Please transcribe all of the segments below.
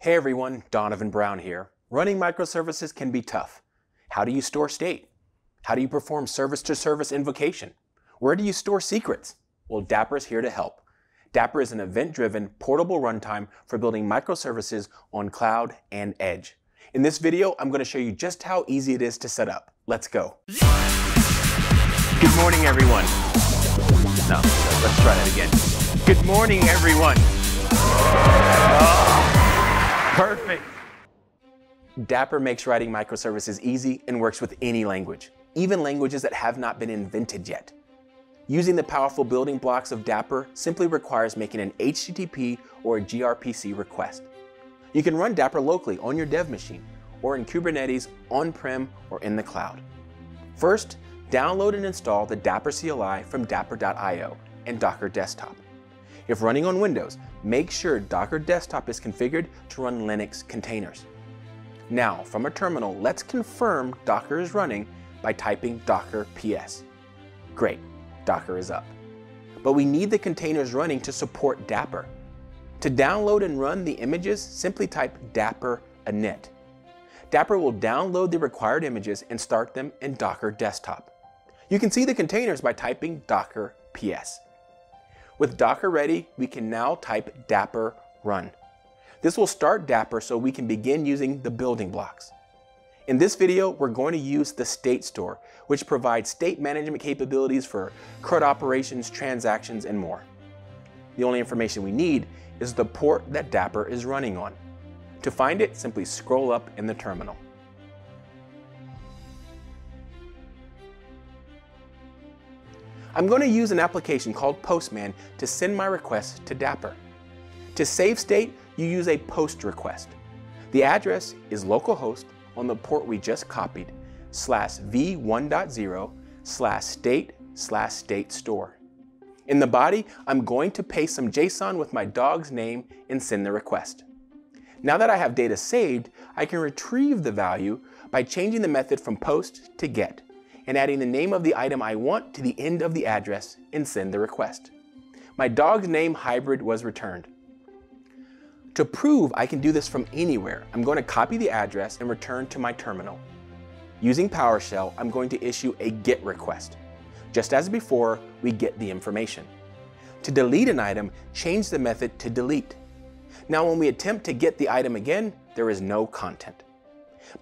Hey everyone, Donovan Brown here. Running microservices can be tough. How do you store state? How do you perform service-to-service invocation? Where do you store secrets? Well, Dapr is here to help. Dapr is an event-driven, portable runtime for building microservices on cloud and edge. In this video, I'm going to show you just how easy it is to set up. Let's go. Good morning, everyone. No, let's try that again. Good morning, everyone. Oh, perfect. Dapr makes writing microservices easy and works with any language, even languages that have not been invented yet. Using the powerful building blocks of Dapr simply requires making an HTTP or a gRPC request. You can run Dapr locally on your dev machine or in Kubernetes on-prem or in the cloud. First, download and install the Dapr CLI from dapr.io and Docker Desktop. If running on Windows, make sure Docker Desktop is configured to run Linux containers. Now, from a terminal, let's confirm Docker is running by typing docker ps. Great, Docker is up. But we need the containers running to support Dapr. To download and run the images, simply type Dapr init. Dapr will download the required images and start them in Docker Desktop. You can see the containers by typing docker ps. With Docker ready, we can now type Dapr run. This will start Dapr so we can begin using the building blocks. In this video, we're going to use the State Store, which provides state management capabilities for CRUD operations, transactions, and more. The only information we need is the port that Dapr is running on. To find it, simply scroll up in the terminal. I'm going to use an application called Postman to send my request to Dapr. To save state, you use a post request. The address is localhost on the port we just copied, /v1.0/state/state-store. In the body, I'm going to paste some JSON with my dog's name and send the request. Now that I have data saved, I can retrieve the value by changing the method from post to get and adding the name of the item I want to the end of the address and send the request. My dog's name hybrid was returned. To prove I can do this from anywhere, I'm going to copy the address and return to my terminal. Using PowerShell, I'm going to issue a GET request. Just as before, we get the information. To delete an item, change the method to delete. Now when we attempt to get the item again, there is no content.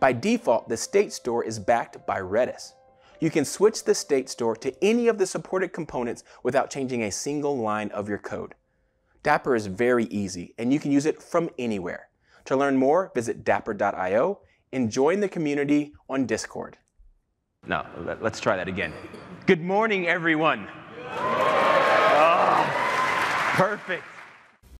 By default, the State Store is backed by Redis. You can switch the State Store to any of the supported components without changing a single line of your code. Dapr is very easy, and you can use it from anywhere. To learn more, visit dapr.io and join the community on Discord. No, let's try that again. Good morning, everyone. Oh, perfect.